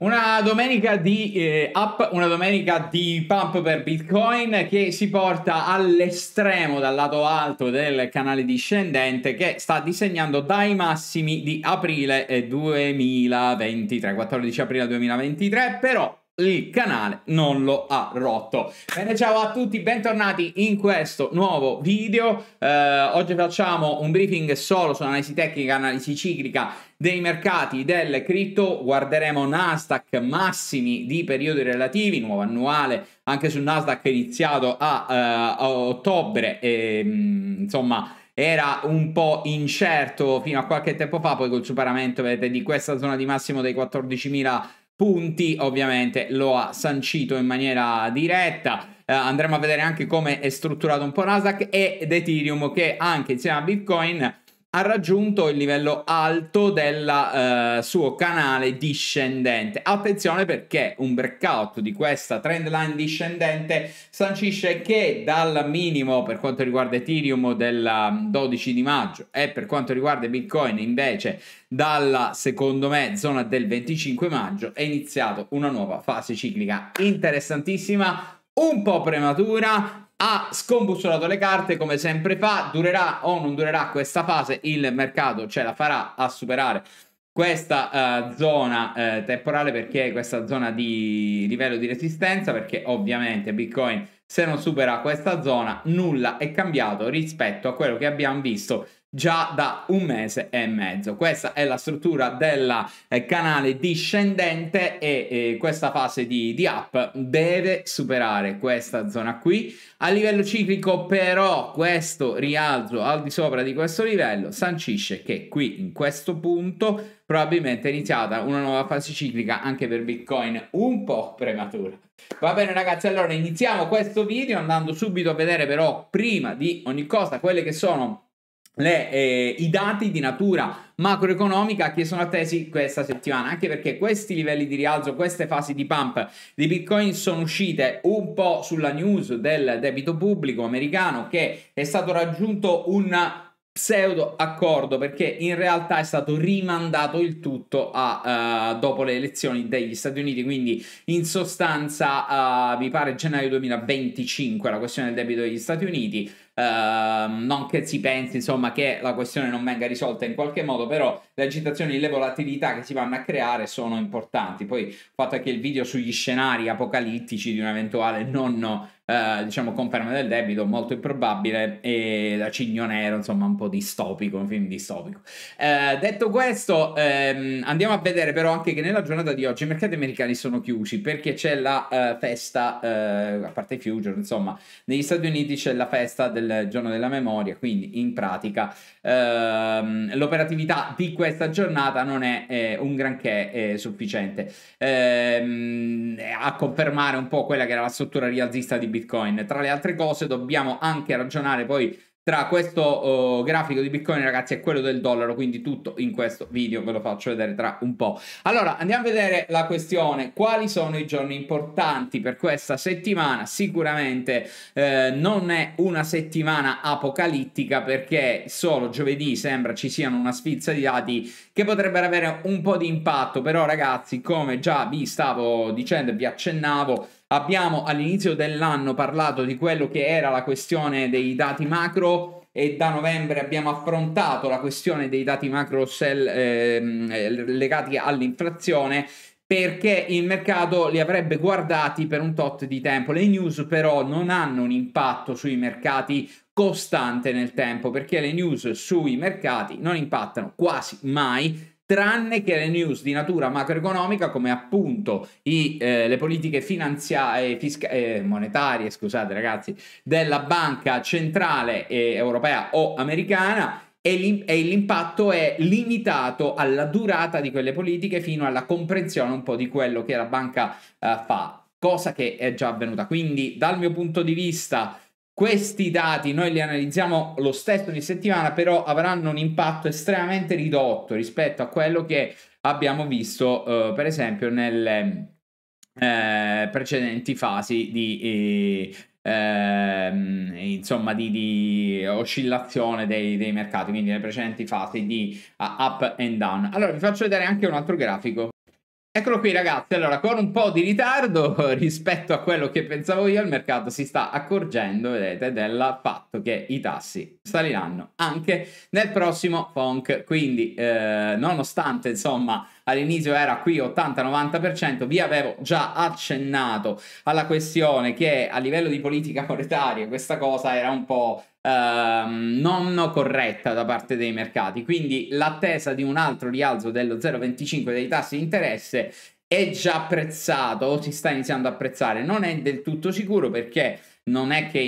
Una domenica di up, una domenica di pump per Bitcoin che si porta all'estremo dal lato alto del canale discendente che sta disegnando dai massimi di aprile 2023, 14 aprile 2023, però il canale non lo ha rotto. Bene, ciao a tutti, bentornati in questo nuovo video. Oggi facciamo un briefing solo su analisi tecnica, analisi ciclica dei mercati del cripto. Guarderemo Nasdaq, massimi di periodi relativi, nuovo annuale anche su Nasdaq iniziato a ottobre e, insomma, era un po' incerto fino a qualche tempo fa, poi col superamento, vedete, di questa zona di massimo dei 14.000 punti ovviamente lo ha sancito in maniera diretta. Andremo a vedere anche come è strutturato un po' Nasdaq ed Ethereum, che anche insieme a Bitcoin ha raggiunto il livello alto del suo canale discendente. Attenzione, perché un breakout di questa trendline discendente sancisce che dal minimo per quanto riguarda Ethereum del 12 di maggio e per quanto riguarda Bitcoin invece dalla, secondo me, zona del 25 maggio è iniziata una nuova fase ciclica interessantissima, un po' prematura. Ha scombussolato le carte come sempre fa. Durerà o non durerà questa fase? Il mercato ce la farà a superare questa zona temporale, perché questa zona di livello di resistenza, perché ovviamente Bitcoin, se non supera questa zona, nulla è cambiato rispetto a quello che abbiamo visto già da un mese e mezzo. Questa è la struttura del canale discendente e questa fase di up deve superare questa zona qui. A livello ciclico però questo rialzo al di sopra di questo livello sancisce che qui, in questo punto, probabilmente è iniziata una nuova fase ciclica anche per Bitcoin, un po' prematura. Va bene ragazzi, allora iniziamo questo video andando subito a vedere però prima di ogni cosa quelle che sono i dati di natura macroeconomica che sono attesi questa settimana, anche perché questi livelli di rialzo, queste fasi di pump di Bitcoin sono uscite un po' sulla news del debito pubblico americano, che è stato raggiunto un pseudo accordo, perché in realtà è stato rimandato il tutto a dopo le elezioni degli Stati Uniti, quindi in sostanza mi pare gennaio 2025 la questione del debito degli Stati Uniti. Non che si pensi, insomma, che la questione non venga risolta in qualche modo, però le agitazioni e le volatilità che si vanno a creare sono importanti. Poi il fatto è che il video sugli scenari apocalittici di un'eventuale non diciamo conferma del debito molto improbabile e da cigno nero, insomma un po' distopico, un film distopico. Detto questo, andiamo a vedere però anche che nella giornata di oggi i mercati americani sono chiusi, perché c'è la festa, a parte i future, insomma negli Stati Uniti c'è la festa del giorno della memoria, quindi in pratica l'operatività di questa giornata non è un granché sufficiente a confermare un po' quella che era la struttura rialzista di Bitcoin. Tra le altre cose dobbiamo anche ragionare poi tra questo grafico di Bitcoin, ragazzi, e quello del dollaro, quindi tutto in questo video ve lo faccio vedere tra un po'. Allora andiamo a vedere la questione, quali sono i giorni importanti per questa settimana. Sicuramente non è una settimana apocalittica, perché solo giovedì sembra ci siano una sfilza di dati che potrebbero avere un po' di impatto, però ragazzi, come già vi stavo dicendo e vi accennavo, abbiamo all'inizio dell'anno parlato di quello che era la questione dei dati macro e da novembre abbiamo affrontato la questione dei dati macro legati all'inflazione, perché il mercato li avrebbe guardati per un tot di tempo. Le news però non hanno un impatto sui mercati costante nel tempo, perché le news sui mercati non impattano quasi mai, tranne che le news di natura macroeconomica, come appunto le politiche finanziarie monetarie, scusate ragazzi, della banca centrale europea o americana, e l'impatto è limitato alla durata di quelle politiche fino alla comprensione un po' di quello che la banca fa, cosa che è già avvenuta. Quindi dal mio punto di vista questi dati noi li analizziamo lo stesso ogni settimana, però avranno un impatto estremamente ridotto rispetto a quello che abbiamo visto per esempio nelle precedenti fasi di insomma di oscillazione dei mercati, quindi nelle precedenti fasi di up and down. Allora vi faccio vedere anche un altro grafico. Eccolo qui ragazzi, allora con un po' di ritardo rispetto a quello che pensavo io, il mercato si sta accorgendo, vedete, del fatto che i tassi saliranno anche nel prossimo FOMC, quindi nonostante insomma all'inizio era qui 80-90%, vi avevo già accennato alla questione che a livello di politica monetaria questa cosa era un po' non corretta da parte dei mercati, quindi l'attesa di un altro rialzo dello 0,25 dei tassi di interesse è già apprezzato o si sta iniziando a apprezzare, non è del tutto sicuro perché non è che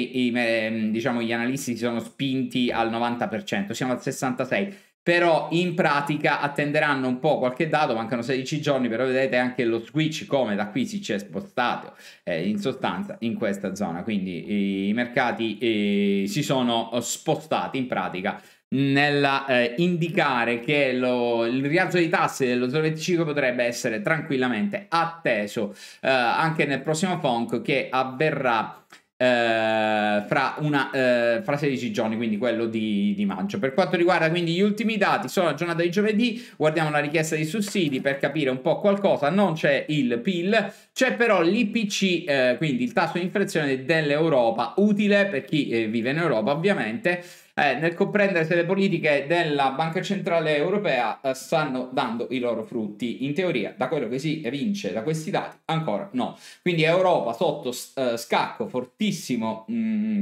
diciamo, gli analisti si sono spinti al 90%, siamo al 66%, però in pratica attenderanno un po' qualche dato, mancano 16 giorni, però vedete anche lo switch come da qui si è spostato in sostanza in questa zona, quindi i mercati si sono spostati in pratica nell'indicare che il rialzo dei tassi dello 0,25 potrebbe essere tranquillamente atteso anche nel prossimo FOMC che avverrà fra 16 giorni, quindi quello di maggio. Per quanto riguarda quindi gli ultimi dati, sono la giornata di giovedì, guardiamo la richiesta di sussidi per capire un po' qualcosa, non c'è il PIL, c'è però l'IPC, quindi il tasso di inflazione dell'Europa, utile per chi vive in Europa ovviamente, nel comprendere se le politiche della Banca Centrale Europea stanno dando i loro frutti. In teoria, da quello che si evince da questi dati, ancora no. Quindi Europa sotto scacco fortissimo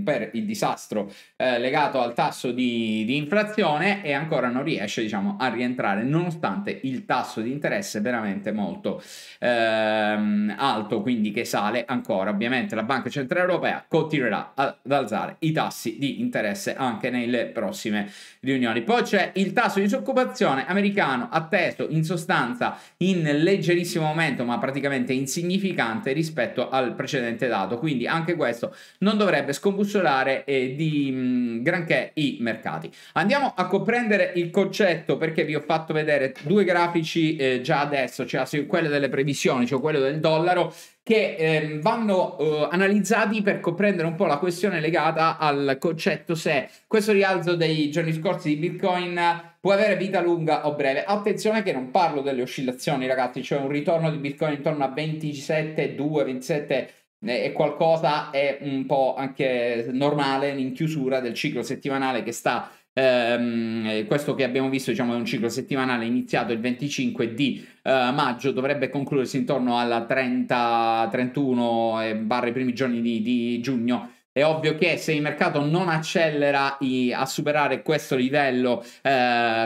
per il disastro legato al tasso di inflazione e ancora non riesce, diciamo, a rientrare nonostante il tasso di interesse veramente molto alto, quindi che sale ancora. Ovviamente la Banca Centrale Europea continuerà ad alzare i tassi di interesse anche nei le prossime riunioni. Poi c'è il tasso di disoccupazione americano atteso in sostanza in leggerissimo aumento ma praticamente insignificante rispetto al precedente dato, quindi anche questo non dovrebbe scombussolare di granché i mercati. Andiamo a comprendere il concetto, perché vi ho fatto vedere due grafici già adesso, cioè quello delle previsioni, cioè quello del dollaro, che vanno analizzati per comprendere un po' la questione legata al concetto se questo rialzo dei giorni scorsi di Bitcoin può avere vita lunga o breve. Attenzione che non parlo delle oscillazioni ragazzi, cioè un ritorno di Bitcoin intorno a 27,2, 27 e qualcosa è un po' anche normale in chiusura del ciclo settimanale che sta... questo che abbiamo visto, diciamo, è un ciclo settimanale iniziato il 25 di maggio, dovrebbe concludersi intorno alla 30-31 barra i primi giorni di giugno. È ovvio che se il mercato non accelera a superare questo livello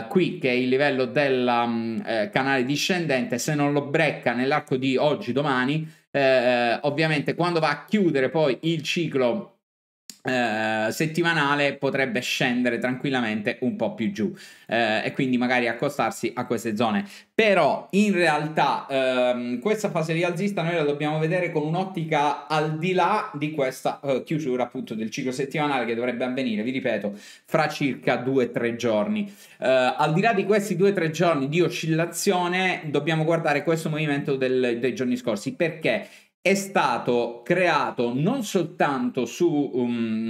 qui, che è il livello del canale discendente, se non lo brecca nell'arco di oggi, domani, ovviamente quando va a chiudere poi il ciclo settimanale potrebbe scendere tranquillamente un po' più giù e quindi magari accostarsi a queste zone. Però in realtà questa fase rialzista noi la dobbiamo vedere con un'ottica al di là di questa chiusura appunto del ciclo settimanale che dovrebbe avvenire, vi ripeto, fra circa 2-3 giorni. Al di là di questi 2-3 giorni di oscillazione dobbiamo guardare questo movimento dei giorni scorsi, perché è stato creato non soltanto su un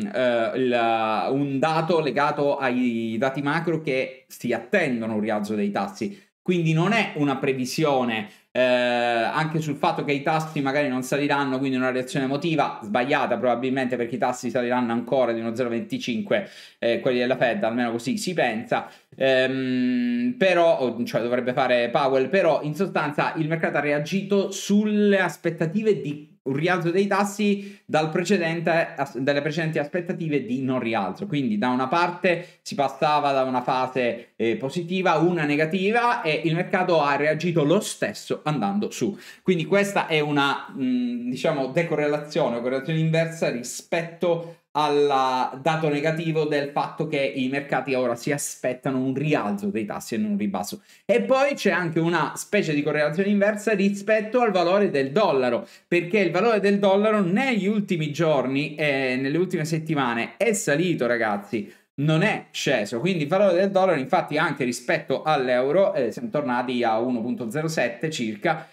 dato legato ai dati macro che si attendono un rialzo dei tassi, quindi non è una previsione anche sul fatto che i tassi magari non saliranno, quindi una reazione emotiva sbagliata probabilmente, perché i tassi saliranno ancora di uno 0,25 quelli della Fed, almeno così si pensa, però cioè dovrebbe fare Powell, però in sostanza il mercato ha reagito sulle aspettative di un rialzo dei tassi dalle precedenti aspettative di non rialzo, quindi da una parte si passava da una fase positiva a una negativa e il mercato ha reagito lo stesso andando su, quindi questa è una diciamo decorrelazione o correlazione inversa rispetto al dato negativo del fatto che i mercati ora si aspettano un rialzo dei tassi e non un ribasso. E poi c'è anche una specie di correlazione inversa rispetto al valore del dollaro, perché il valore del dollaro negli ultimi giorni e nelle ultime settimane è salito ragazzi, non è sceso, quindi il valore del dollaro infatti anche rispetto all'euro siamo tornati a 1,07 circa,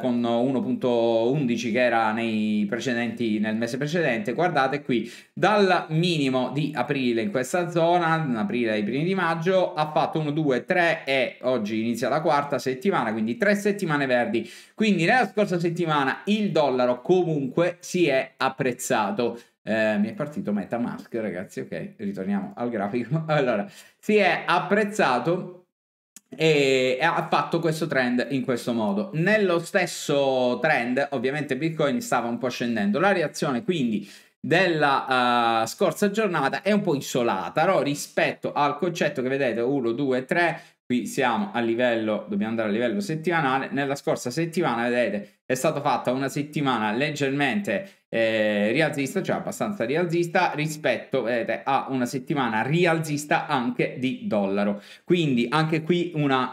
con 1.11 che era nei precedenti, nel mese precedente. Guardate qui, dal minimo di aprile in questa zona, in aprile ai primi di maggio, ha fatto 1, 2, 3 e oggi inizia la quarta settimana, quindi 3 settimane verdi. Quindi nella scorsa settimana il dollaro comunque si è apprezzato. Mi è partito MetaMask, ragazzi, ok, ritorniamo al grafico. Allora, si è apprezzato e ha fatto questo trend in questo modo. Nello stesso trend ovviamente Bitcoin stava un po' scendendo. La reazione quindi della scorsa giornata è un po' isolata, no? Rispetto al concetto che vedete 1, 2, 3, qui siamo a livello, dobbiamo andare a livello settimanale. Nella scorsa settimana vedete è stata fatta una settimana leggermente rialzista, cioè abbastanza rialzista, rispetto vedete a una settimana rialzista anche di dollaro. Quindi anche qui una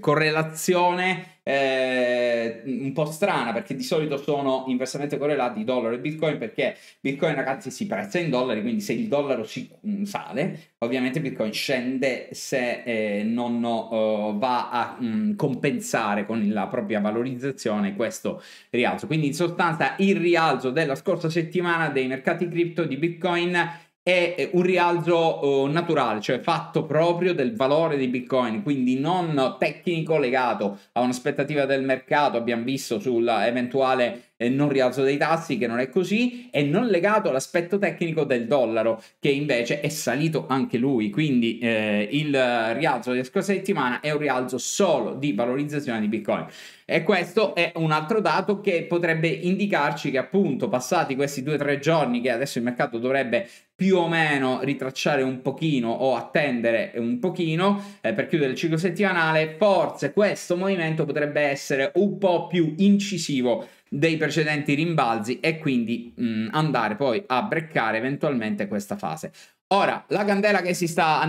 correlazione un po' strana, perché di solito sono inversamente correlati dollaro e Bitcoin, perché Bitcoin, ragazzi, si prezza in dollari, quindi se il dollaro si sale ovviamente Bitcoin scende se non va a compensare con la propria valorizzazione questo rialzo. Quindi in sostanza il rialzo della scorsa settimana dei mercati cripto di Bitcoin è un rialzo naturale, cioè fatto proprio del valore di Bitcoin, quindi non tecnico legato a un'aspettativa del mercato, abbiamo visto sull'eventuale non rialzo dei tassi, che non è così, e non legato all'aspetto tecnico del dollaro, che invece è salito anche lui. Quindi il rialzo della scorsa settimana è un rialzo solo di valorizzazione di Bitcoin, e questo è un altro dato che potrebbe indicarci che appunto passati questi 2 o 3 giorni, che adesso il mercato dovrebbe più o meno ritracciare un pochino o attendere un pochino per chiudere il ciclo settimanale, forse questo movimento potrebbe essere un po' più incisivo dei precedenti rimbalzi e quindi andare poi a breccare eventualmente questa fase. Ora la candela che si sta,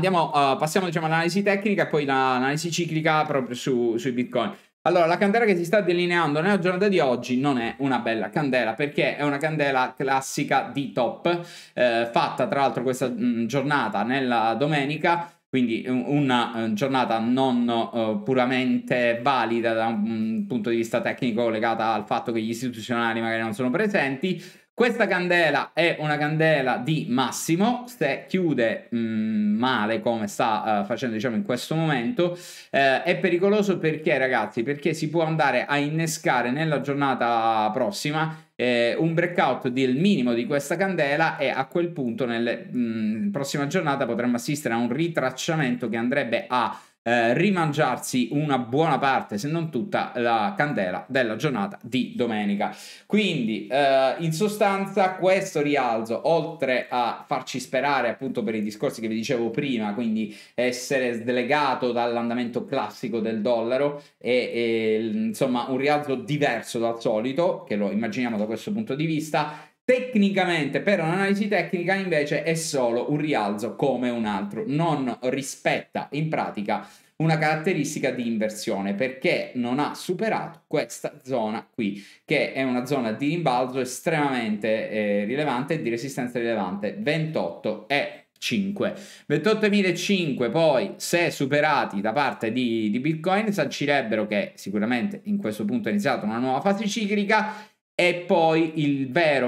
passiamo diciamo all'analisi tecnica e poi l'analisi ciclica proprio sui Bitcoin. Allora, la candela che si sta delineando nella giornata di oggi non è una bella candela, perché è una candela classica di top, fatta tra l'altro questa giornata nella domenica, quindi una giornata non puramente valida da un punto di vista tecnico, legata al fatto che gli istituzionali magari non sono presenti. Questa candela è una candela di massimo, se chiude male come sta facendo diciamo in questo momento è pericoloso. Perché, ragazzi? Perché si può andare a innescare nella giornata prossima un breakout del minimo di questa candela, e a quel punto nella prossima giornata potremmo assistere a un ritracciamento che andrebbe a rimangiarsi una buona parte, se non tutta, la candela della giornata di domenica. Quindi in sostanza questo rialzo, oltre a farci sperare appunto per i discorsi che vi dicevo prima, quindi essere slegato dall'andamento classico del dollaro e insomma un rialzo diverso dal solito, che lo immaginiamo da questo punto di vista, tecnicamente, per un'analisi tecnica invece è solo un rialzo come un altro, non rispetta in pratica una caratteristica di inversione, perché non ha superato questa zona qui, che è una zona di rimbalzo estremamente rilevante e di resistenza rilevante, 28.500. Poi se superati da parte di Bitcoin sancirebbero che sicuramente in questo punto è iniziata una nuova fase ciclica. E poi il vero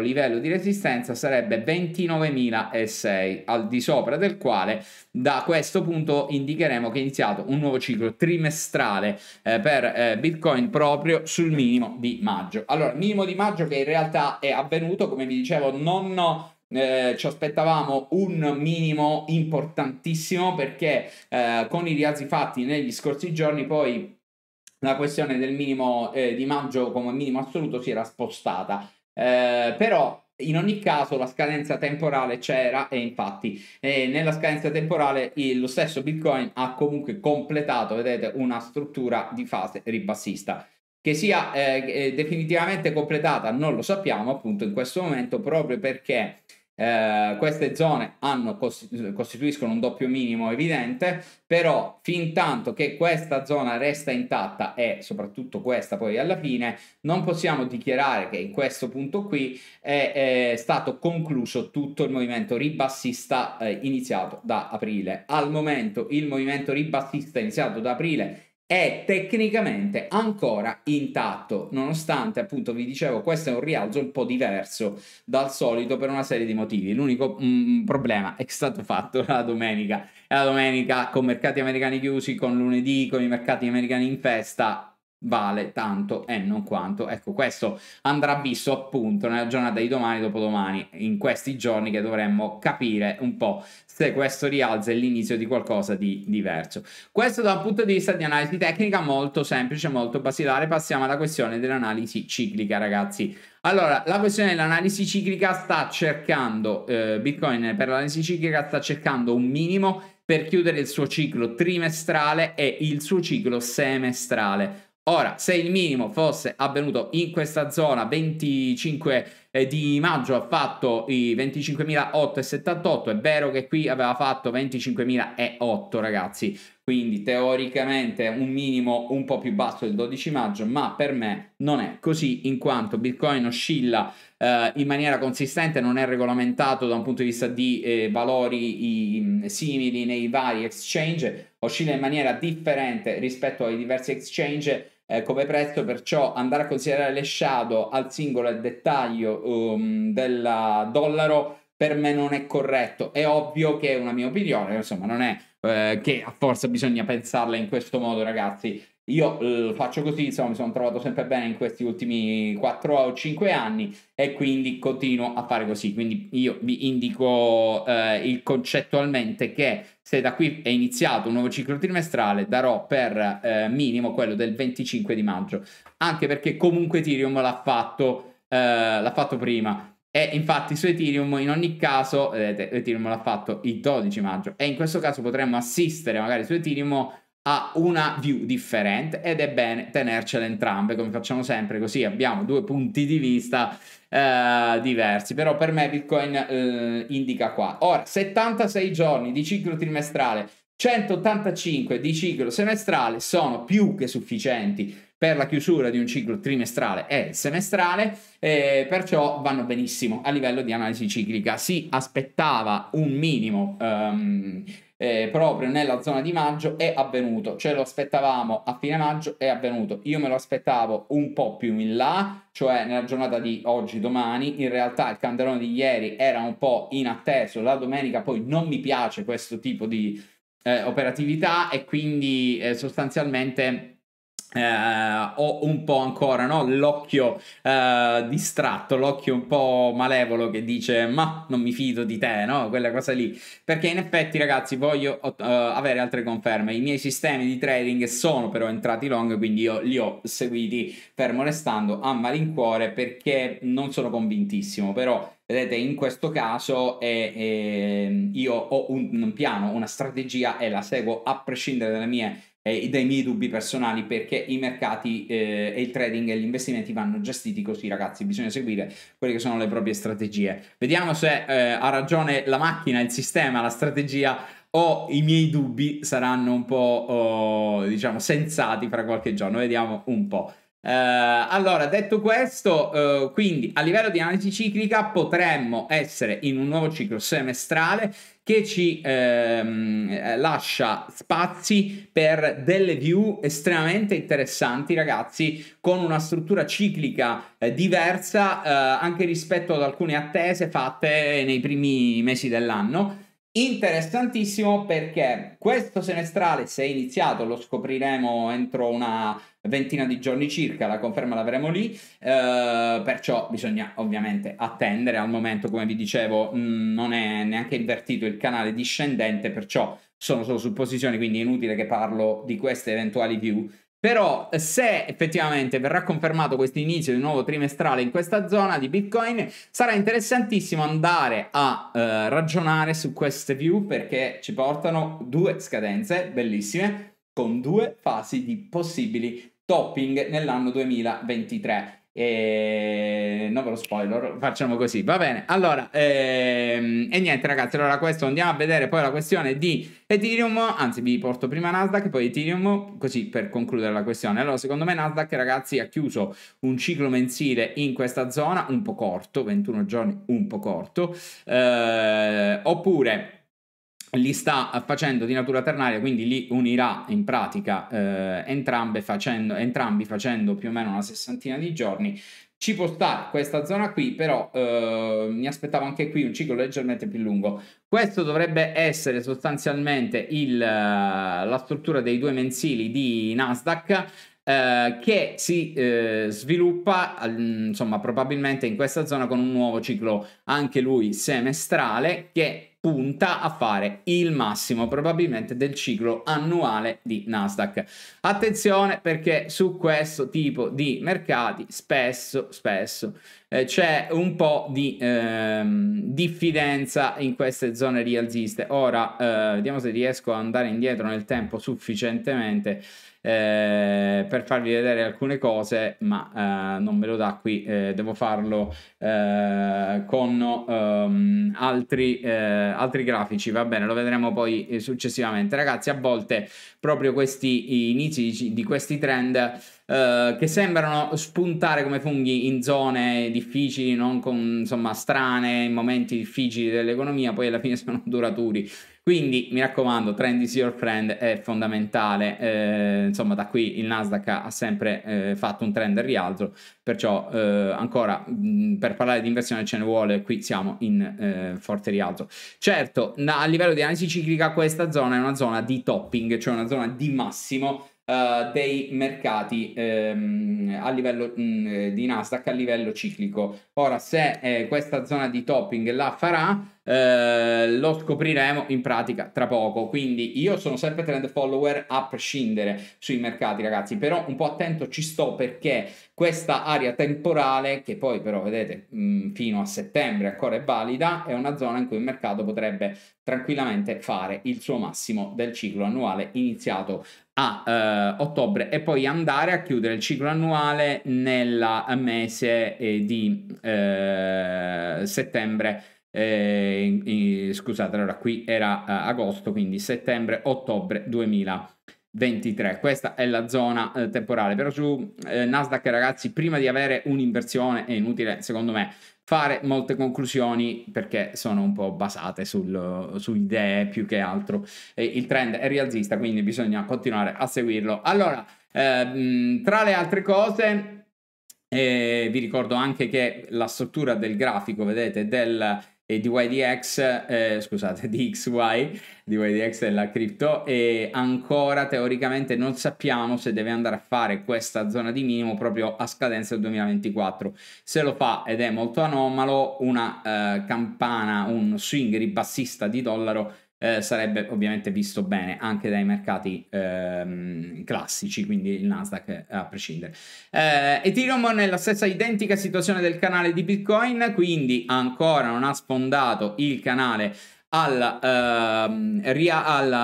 livello di resistenza sarebbe 29.006, al di sopra del quale da questo punto indicheremo che è iniziato un nuovo ciclo trimestrale per Bitcoin proprio sul minimo di maggio. Allora, minimo di maggio che in realtà è avvenuto, come vi dicevo, ci aspettavamo un minimo importantissimo, perché con i rialzi fatti negli scorsi giorni poi la questione del minimo di maggio come minimo assoluto si era spostata, però in ogni caso la scadenza temporale c'era, e infatti nella scadenza temporale lo stesso Bitcoin ha comunque completato, vedete, una struttura di fase ribassista. Che sia definitivamente completata non lo sappiamo appunto in questo momento, proprio perché queste zone costituiscono un doppio minimo evidente, però fin tanto che questa zona resta intatta, e soprattutto questa poi alla fine, non possiamo dichiarare che in questo punto qui è stato concluso tutto il movimento ribassista iniziato da aprile. Al momento il movimento ribassista iniziato da aprile è tecnicamente ancora intatto, nonostante, appunto, vi dicevo, questo è un rialzo un po' diverso dal solito per una serie di motivi. L'unico problema è stato fatto la domenica, e la domenica con mercati americani chiusi, con lunedì, con i mercati americani in festa, vale tanto e non quanto. Ecco, questo andrà visto appunto nella giornata di domani, dopodomani, in questi giorni che dovremmo capire un po' se questo rialza è l'inizio di qualcosa di diverso. Questo da un punto di vista di analisi tecnica molto semplice, molto basilare. Passiamo alla questione dell'analisi ciclica, ragazzi. Allora, la questione dell'analisi ciclica sta cercando, Bitcoin per l'analisi ciclica sta cercando un minimo per chiudere il suo ciclo trimestrale e il suo ciclo semestrale. Ora, se il minimo fosse avvenuto in questa zona, 25 di maggio ha fatto i 25.878, è vero che qui aveva fatto 25.008, ragazzi, quindi teoricamente un minimo un po' più basso del 12 maggio, ma per me non è così, in quanto Bitcoin oscilla in maniera consistente, non è regolamentato da un punto di vista di valori simili nei vari exchange, oscilla in maniera differente rispetto ai diversi exchange come prezzo, perciò andare a considerare le shadow al singolo e dettaglio del dollaro per me non è corretto. È ovvio che è una mia opinione, insomma, non è che a forza bisogna pensarla in questo modo, ragazzi. Io faccio così, insomma, mi sono trovato sempre bene in questi ultimi 4 o 5 anni e quindi continuo a fare così. Quindi io vi indico concettualmente che se da qui è iniziato un nuovo ciclo trimestrale, darò per minimo quello del 25 di maggio, anche perché comunque Ethereum l'ha fatto prima. E infatti su Ethereum in ogni caso, vedete, Ethereum l'ha fatto il 12 maggio e in questo caso potremmo assistere magari su Ethereum ha una view differente ed è bene tenercele entrambe, come facciamo sempre, così abbiamo due punti di vista diversi. Però per me Bitcoin indica qua. Ora, 76 giorni di ciclo trimestrale, 185 di ciclo semestrale sono più che sufficienti per la chiusura di un ciclo trimestrale e semestrale, perciò vanno benissimo a livello di analisi ciclica. Si aspettava un minimo proprio nella zona di maggio, è avvenuto, ce lo aspettavamo a fine maggio, è avvenuto. Io me lo aspettavo un po' più in là, cioè nella giornata di oggi, domani. In realtà il candelone di ieri era un po' inatteso, la domenica poi non mi piace questo tipo di operatività e quindi sostanzialmente ho un po' ancora, no, l'occhio distratto, l'occhio un po' malevolo che dice ma non mi fido di te, no, quella cosa lì, perché in effetti, ragazzi, voglio avere altre conferme. I miei sistemi di trading sono però entrati long, quindi io li ho seguiti fermo restando a malincuore perché non sono convintissimo. Però vedete, in questo caso io ho un piano, una strategia e la seguo a prescindere dai miei dubbi personali, perché i mercati e il trading e gli investimenti vanno gestiti così, ragazzi. Bisogna seguire quelle che sono le proprie strategie. Vediamo se ha ragione la macchina, il sistema, la strategia, o i miei dubbi saranno un po' diciamo sensati fra qualche giorno. Vediamo un po'. Allora, detto questo, quindi a livello di analisi ciclica potremmo essere in un nuovo ciclo semestrale che ci lascia spazi per delle view estremamente interessanti, ragazzi, con una struttura ciclica diversa anche rispetto ad alcune attese fatte nei primi mesi dell'anno. Interessantissimo, perché questo semestrale, se è iniziato, lo scopriremo entro una ventina di giorni circa, la conferma l'avremo lì, perciò bisogna ovviamente attendere. Al momento, come vi dicevo, non è neanche invertito il canale discendente, perciò sono solo supposizioni, quindi è inutile che parlo di queste eventuali view. Però se effettivamente verrà confermato questo inizio di nuovo trimestrale in questa zona di Bitcoin, sarà interessantissimo andare a ragionare su queste view, perché ci portano due scadenze bellissime con due fasi di possibili topping nell'anno 2023. E non ve lo spoiler, facciamo così, va bene. Allora e niente, ragazzi, allora questo, andiamo a vedere poi la questione di Ethereum, anzi vi porto prima Nasdaq poi Ethereum, così per concludere la questione. Allora, secondo me Nasdaq, ragazzi, ha chiuso un ciclo mensile in questa zona un po' corto, 21 giorni un po' corto, oppure li sta facendo di natura ternaria, quindi li unirà in pratica entrambi facendo più o meno una sessantina di giorni. Ci può stare questa zona qui, però mi aspettavo anche qui un ciclo leggermente più lungo. Questo dovrebbe essere sostanzialmente la struttura dei due mensili di Nasdaq, che si sviluppa insomma probabilmente in questa zona con un nuovo ciclo, anche lui semestrale, che punta a fare il massimo probabilmente del ciclo annuale di Nasdaq. Attenzione, perché su questo tipo di mercati spesso c'è un po' di diffidenza in queste zone rialziste. Ora vediamo se riesco ad andare indietro nel tempo sufficientemente per farvi vedere alcune cose, ma non me lo dà qui, devo farlo con altri grafici, va bene, lo vedremo poi successivamente. Ragazzi, a volte proprio questi inizi di questi trend che sembrano spuntare come funghi in zone difficili, non con, insomma, strane, in momenti difficili dell'economia, poi alla fine sono duraturi. Quindi mi raccomando, trend is your friend è fondamentale, insomma da qui il Nasdaq ha sempre fatto un trend al rialzo, perciò ancora per parlare di inversione ce ne vuole, qui siamo in forte rialzo. Certo, a livello di analisi ciclica questa zona è una zona di topping, cioè una zona di massimo dei mercati a livello di Nasdaq, a livello ciclico. Ora, se questa zona di topping la farà, lo scopriremo in pratica tra poco. Quindi io sono sempre trend follower a prescindere sui mercati, ragazzi, però un po' attento ci sto, perché questa area temporale, che poi però vedete fino a settembre ancora è valida, è una zona in cui il mercato potrebbe tranquillamente fare il suo massimo del ciclo annuale iniziato a ottobre e poi andare a chiudere il ciclo annuale nel mese di settembre. Scusate, allora qui era agosto, quindi settembre-ottobre 2023. Questa è la zona temporale, però su Nasdaq, ragazzi, prima di avere un'inversione è inutile, secondo me, fare molte conclusioni, perché sono un po' basate su idee più che altro. Il trend è rialzista, quindi bisogna continuare a seguirlo. Allora, tra le altre cose, vi ricordo anche che la struttura del grafico, vedete, del DXY è la cripto, e ancora teoricamente non sappiamo se deve andare a fare questa zona di minimo proprio a scadenza del 2024. Se lo fa, ed è molto anomalo, una campana, un swing ribassista di dollaro sarebbe ovviamente visto bene anche dai mercati classici, quindi il Nasdaq a prescindere. Ethereum nella stessa identica situazione del canale di Bitcoin, quindi ancora non ha sfondato il canale al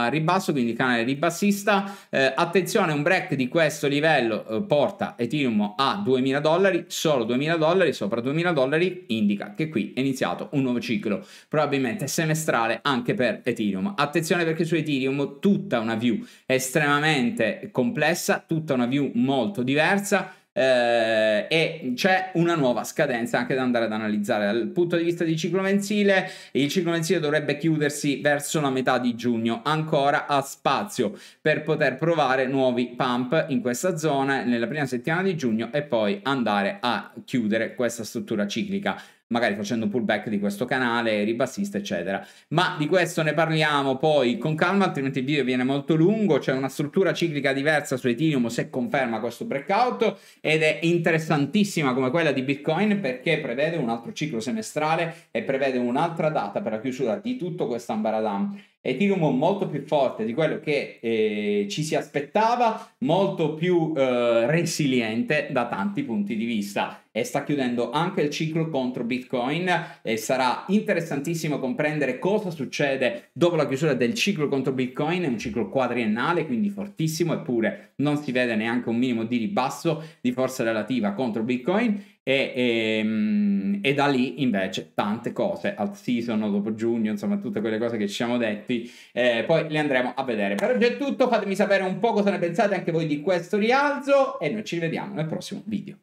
ribasso, quindi il canale ribassista. Attenzione, un break di questo livello porta Ethereum a $2000, solo $2000, sopra $2000 indica che qui è iniziato un nuovo ciclo, probabilmente semestrale anche per Ethereum. Attenzione, perché su Ethereum tutta una view estremamente complessa, tutta una view molto diversa, e c'è una nuova scadenza anche da andare ad analizzare. Dal punto di vista di ciclo mensile, il ciclo mensile dovrebbe chiudersi verso la metà di giugno, ancora ha spazio per poter provare nuovi pump in questa zona nella prima settimana di giugno e poi andare a chiudere questa struttura ciclica, magari facendo un pullback di questo canale ribassista, eccetera. Ma di questo ne parliamo poi con calma, altrimenti il video viene molto lungo. C'è una struttura ciclica diversa su Ethereum se conferma questo breakout, ed è interessantissima come quella di Bitcoin, perché prevede un altro ciclo semestrale e prevede un'altra data per la chiusura di tutto questo ambaradam. Ethereum molto più forte di quello che ci si aspettava, molto più resiliente da tanti punti di vista, e sta chiudendo anche il ciclo contro Bitcoin, e sarà interessantissimo comprendere cosa succede dopo la chiusura del ciclo contro Bitcoin. È un ciclo quadriennale, quindi fortissimo, eppure non si vede neanche un minimo di ribasso di forza relativa contro Bitcoin. E da lì invece tante cose, alt season, dopo giugno, insomma tutte quelle cose che ci siamo detti, poi le andremo a vedere. Per oggi è tutto, fatemi sapere un po' cosa ne pensate anche voi di questo rialzo e noi ci vediamo nel prossimo video.